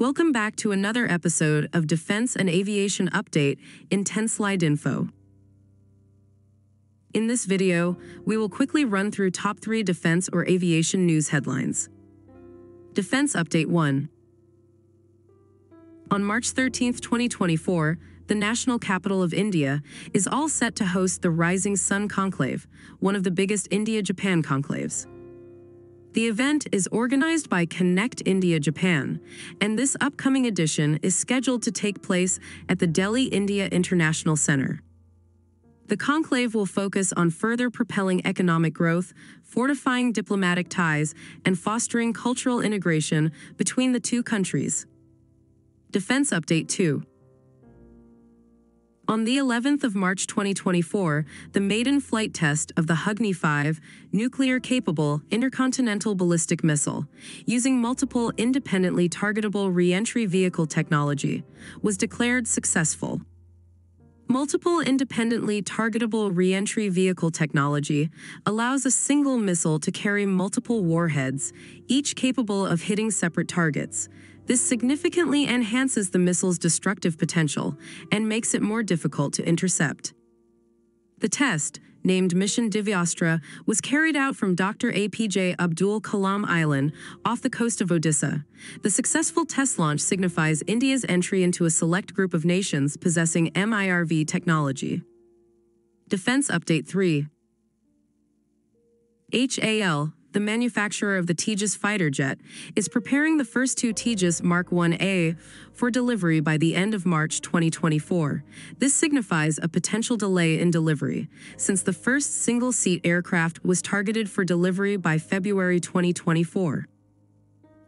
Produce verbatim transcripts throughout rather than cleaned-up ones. Welcome back to another episode of Defense and Aviation Update in ten slide info. In this video, we will quickly run through top three defense or aviation news headlines. Defense Update one. On March thirteenth twenty twenty-four, the national capital of India is all set to host the Rising Sun Conclave, one of the biggest India-Japan conclaves. The event is organized by Connect India Japan, and this upcoming edition is scheduled to take place at the Delhi India International Center. The conclave will focus on further propelling economic growth, fortifying diplomatic ties, and fostering cultural integration between the two countries. Defense Update two. On the eleventh of March twenty twenty-four, the maiden flight test of the Agni five nuclear-capable intercontinental ballistic missile, using multiple independently targetable re-entry vehicle technology, was declared successful. Multiple independently targetable re-entry vehicle technology allows a single missile to carry multiple warheads, each capable of hitting separate targets. This significantly enhances the missile's destructive potential and makes it more difficult to intercept. The test, named Mission Divyastra, was carried out from Doctor A P J Abdul Kalam Island off the coast of Odisha. The successful test launch signifies India's entry into a select group of nations possessing M I R V technology. Defense Update three. H A L, the manufacturer of the Tejas fighter jet, is preparing the first two Tejas Mark one A for delivery by the end of March twenty twenty-four. This signifies a potential delay in delivery, since the first single-seat aircraft was targeted for delivery by February twenty twenty-four.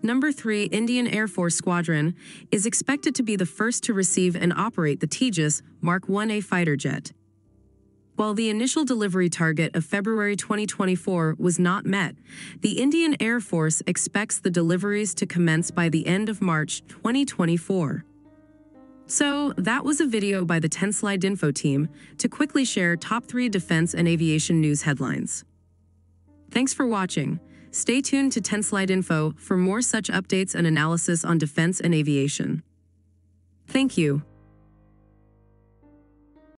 Number three Indian Air Force Squadron is expected to be the first to receive and operate the Tejas Mark one A fighter jet. While the initial delivery target of February twenty twenty-four was not met, the Indian Air Force expects the deliveries to commence by the end of March twenty twenty-four. So, that was a video by the ten slide info team to quickly share top three defense and aviation news headlines. Thanks for watching. Stay tuned to ten slide info for more such updates and analysis on defense and aviation. Thank you.